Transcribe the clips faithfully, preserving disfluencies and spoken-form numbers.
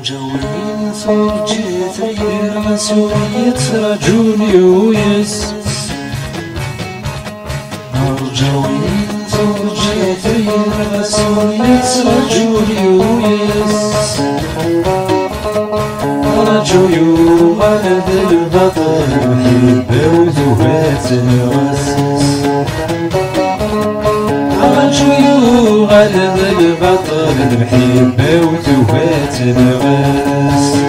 مجاورين فرجيت غير مسؤولية رجوني ويس مرجوين فرجيت غير مسؤولية رجوني ويس رجوي ولد البطل محبة وذوات الراس رجوي ولد البطل محبة وذوات الراس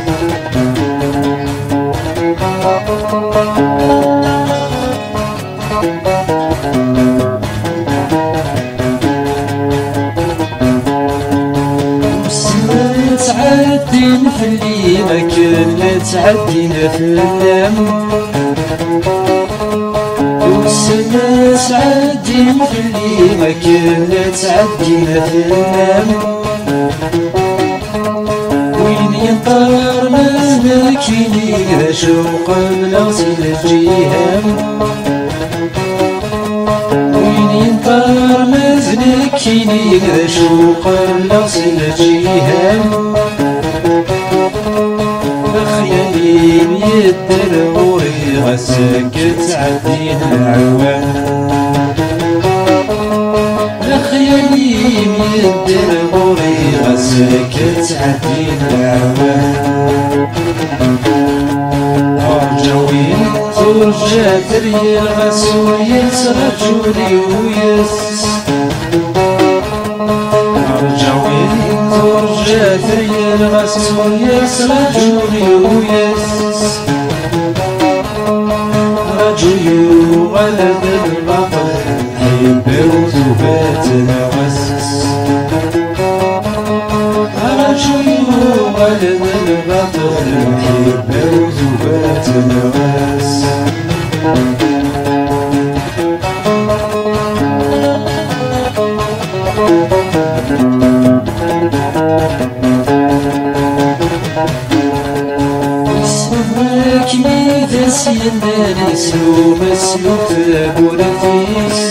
تعدينا في الليمة كنا تعدينا في اللام والسنة تعدينا في الليمة كنا تعدينا في اللام وين ينطر ما ملكيني ذا شوقا بلغتي للجيهام وين ينطر ما ملكيني ذا شوقا بلغتي للجيهام بخيالين يدلوري غسكت عدينا العوام بخيالين يدلوري غسكت عدينا العوام فرجوين فرجات ريال غسوية رجولي ويس فرجوين فرجات ريال غسوية رجولي ويس رجولي ولد البطل حبة وذوات الغس رجولي ولد البطل حبة وذوات الغس اسمك ماذا سيناني سلو مسلوب تابوناتيس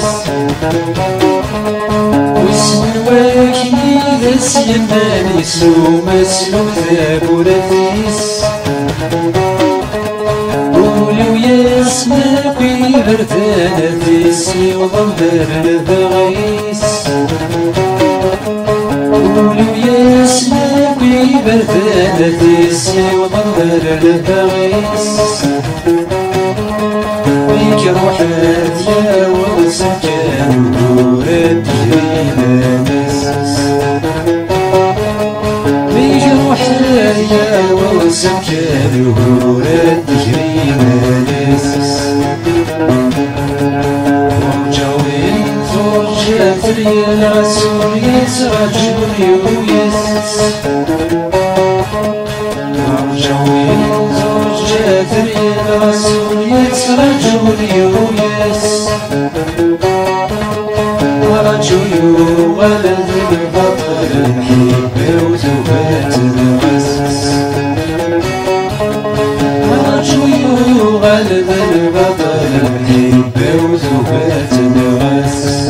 واسمك ماذا سيناني سلو مسلوب تابوناتيس قولوا يا اسمك برداناتيس يوضم باب البغيس قولوا يا سنابي بردانة تيسي وضمر البغيس بيك روحات يا وسكان ودورات تجرينا ناس بيك روحات يا وسكان ودورات تجرينا ناس ريال غسوية رجولي ويس رجوين زوجات ريال غسوية رجولي ويس رجولي ولد البطل محبة وذوات الغس رجولي ولد البطل محبة وذوات الغس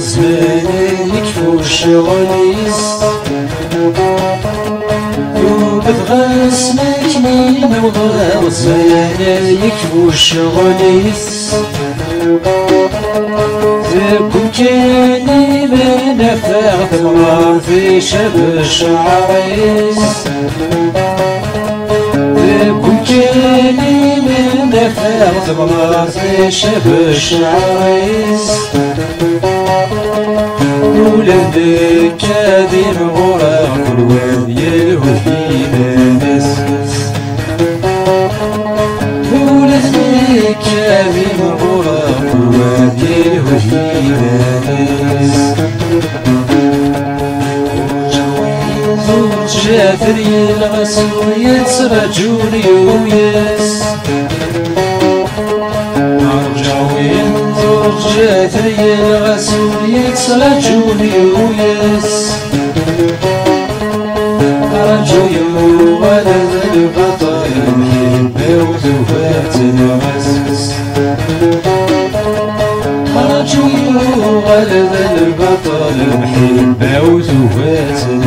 زمانك فوش غليس وببغى اسمك مين وغاو زمانك فوش غليس ذاكم كاني بنا فاغ ثمار في شب الشعريس ذاكم كاني بنا فاغ ثمار في شب الشعريس ولاد كادين غرا كل واد يلهو فينا ناس ولاد كادين غرا كل واد يلهو فينا ناس زوجات ريال غسوية رجولي وياس زوجات ريال غسوية رجولي وياس حرج وولد البطل محب وزوات.